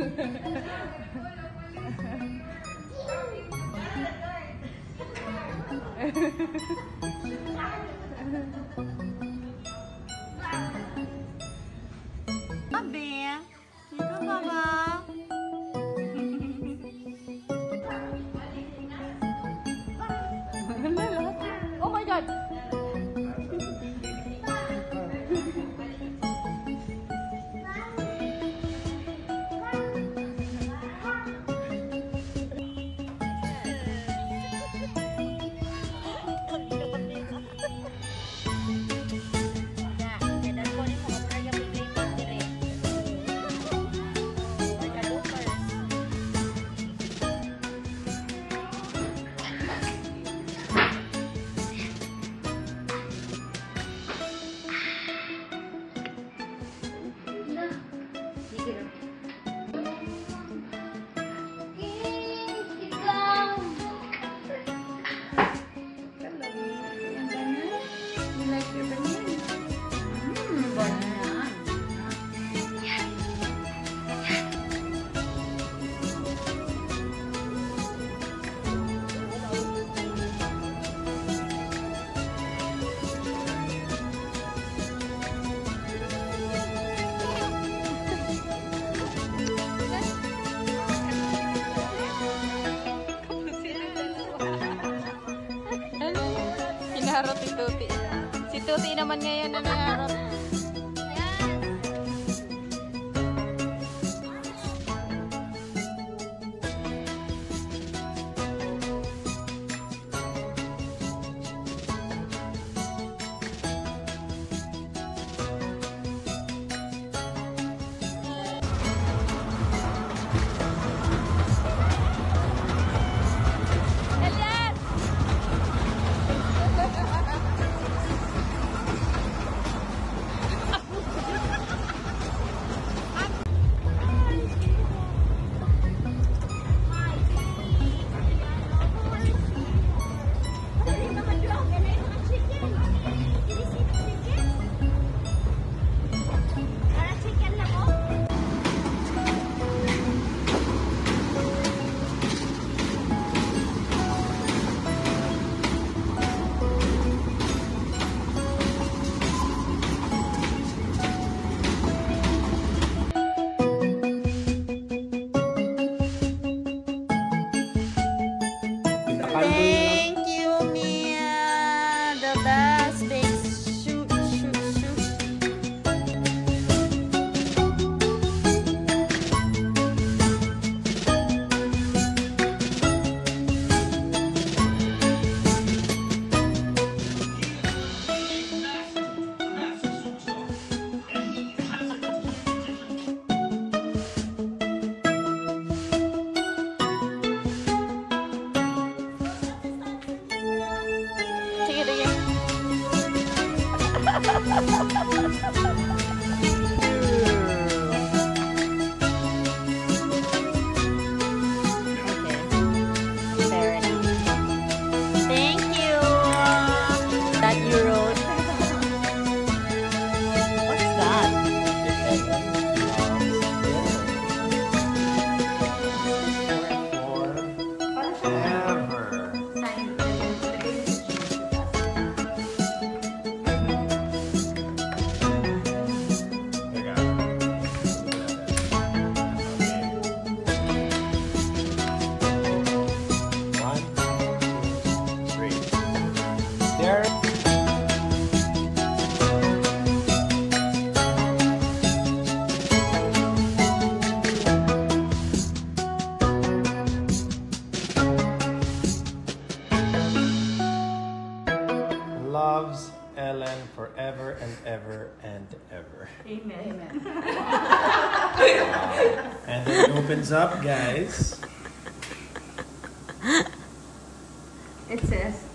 Bear, you come, Mama. Oh my God. Harap si Tuti. Si Tuti naman ngayon na nangarap. Thank you, Mia. The best thing. Loves Ellen forever and ever and ever. Amen. Amen. And it opens up, guys. It says.